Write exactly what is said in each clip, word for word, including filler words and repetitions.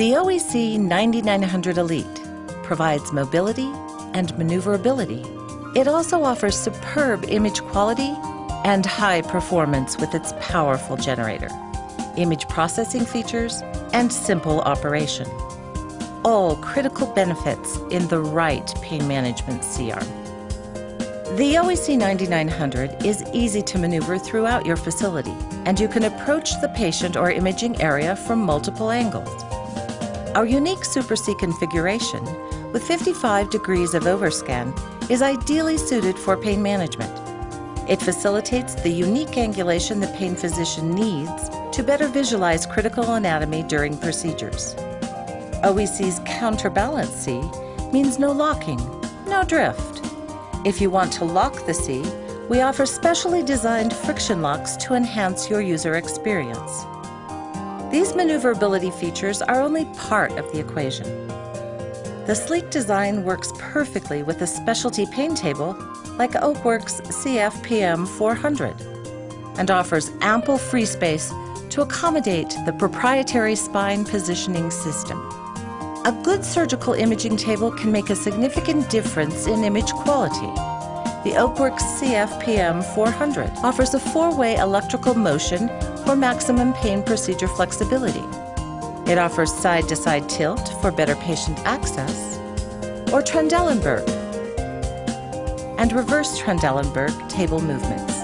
The O E C ninety-nine hundred Elite provides mobility and maneuverability. It also offers superb image quality and high performance with its powerful generator, image processing features, and simple operation. All critical benefits in the right pain management C arm. The O E C ninety-nine hundred is easy to maneuver throughout your facility, and you can approach the patient or imaging area from multiple angles. Our unique Super C configuration with fifty-five degrees of overscan is ideally suited for pain management. It facilitates the unique angulation the pain physician needs to better visualize critical anatomy during procedures. O E C's Counterbalance C means no locking, no drift. If you want to lock the C, we offer specially designed friction locks to enhance your user experience. These maneuverability features are only part of the equation. The sleek design works perfectly with a specialty pain table like Oakworks C F P M four hundred and offers ample free space to accommodate the proprietary spine positioning system. A good surgical imaging table can make a significant difference in image quality. The Oakworks C F P M four hundred offers a four-way electrical motion for maximum pain procedure flexibility. It offers side-to-side tilt for better patient access, or Trendelenburg and reverse Trendelenburg table movements.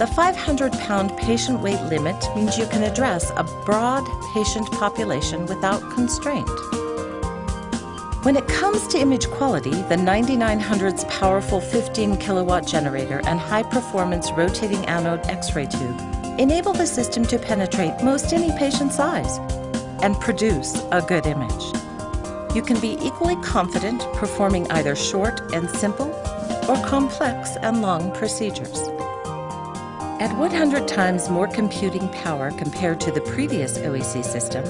The five hundred pound patient weight limit means you can address a broad patient population without constraint. When it comes to image quality, the ninety-nine hundred's powerful fifteen kilowatt generator and high-performance rotating anode X-ray tube enable the system to penetrate most any patient size and produce a good image. You can be equally confident performing either short and simple or complex and long procedures. At one hundred times more computing power compared to the previous O E C system,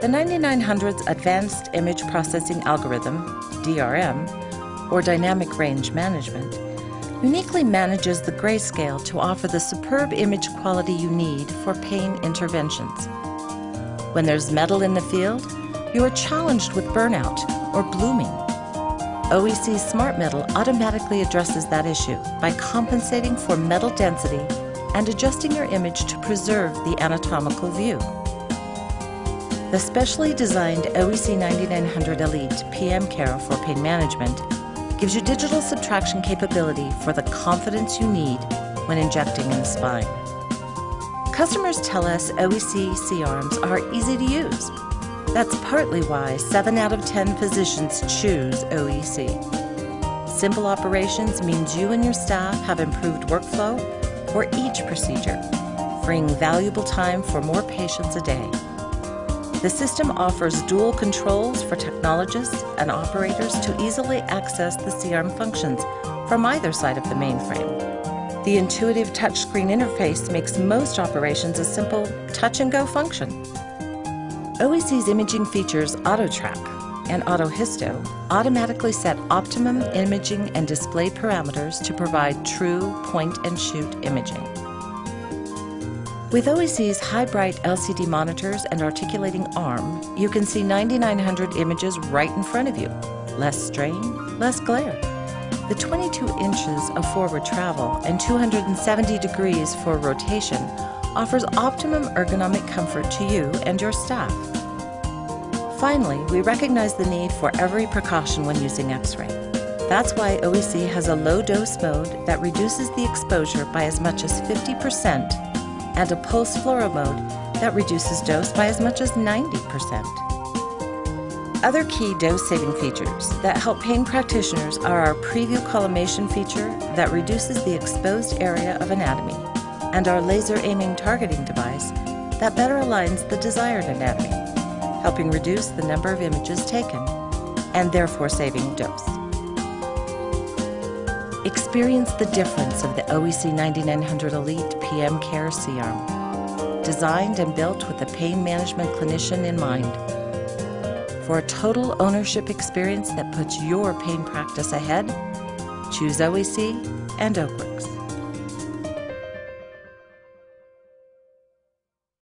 the ninety-nine hundred's Advanced Image Processing Algorithm, D R M, or Dynamic Range Management, uniquely manages the grayscale to offer the superb image quality you need for pain interventions. When there's metal in the field, you are challenged with burnout or blooming. O E C Smart Metal automatically addresses that issue by compensating for metal density and adjusting your image to preserve the anatomical view. The specially designed O E C ninety-nine hundred Elite P M Care for pain management gives you digital subtraction capability for the confidence you need when injecting in the spine. Customers tell us O E C C arms are easy to use. That's partly why seven out of ten physicians choose O E C. Simple operations means you and your staff have improved workflow for each procedure, freeing valuable time for more patients a day. The system offers dual controls for technologists and operators to easily access the C arm functions from either side of the mainframe. The intuitive touchscreen interface makes most operations a simple touch-and-go function. O E C's imaging features AutoTrack and AutoHisto automatically set optimum imaging and display parameters to provide true point-and-shoot imaging. With O E C's high-bright L C D monitors and articulating arm, you can see ninety-nine hundred images right in front of you. Less strain, less glare. The twenty-two inches of forward travel and two hundred seventy degrees for rotation offers optimum ergonomic comfort to you and your staff. Finally, we recognize the need for every precaution when using X-ray. That's why O E C has a low-dose mode that reduces the exposure by as much as fifty percent and a pulse fluoro mode that reduces dose by as much as ninety percent. Other key dose-saving features that help pain practitioners are our preview collimation feature that reduces the exposed area of anatomy and our laser aiming targeting device that better aligns the desired anatomy, helping reduce the number of images taken, and therefore saving dose. Experience the difference of the O E C ninety-nine hundred Elite P M Care C arm, designed and built with a pain management clinician in mind, for a total ownership experience that puts your pain practice ahead. Choose O E C and Oakworks.